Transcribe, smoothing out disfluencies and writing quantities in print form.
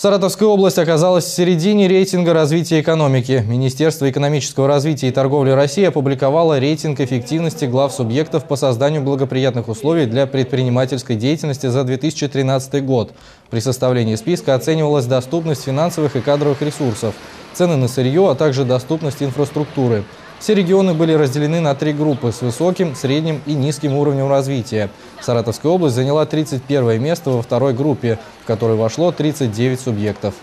Саратовская область оказалась в середине рейтинга развития экономики. Министерство экономического развития и торговли России опубликовало рейтинг эффективности глав субъектов по созданию благоприятных условий для предпринимательской деятельности за 2013 год. При составлении списка оценивалась доступность финансовых и кадровых ресурсов, цены на сырье, а также доступность инфраструктуры. Все регионы были разделены на три группы с высоким, средним и низким уровнем развития. Саратовская область заняла 31 место во второй группе, в которой вошло 39 субъектов.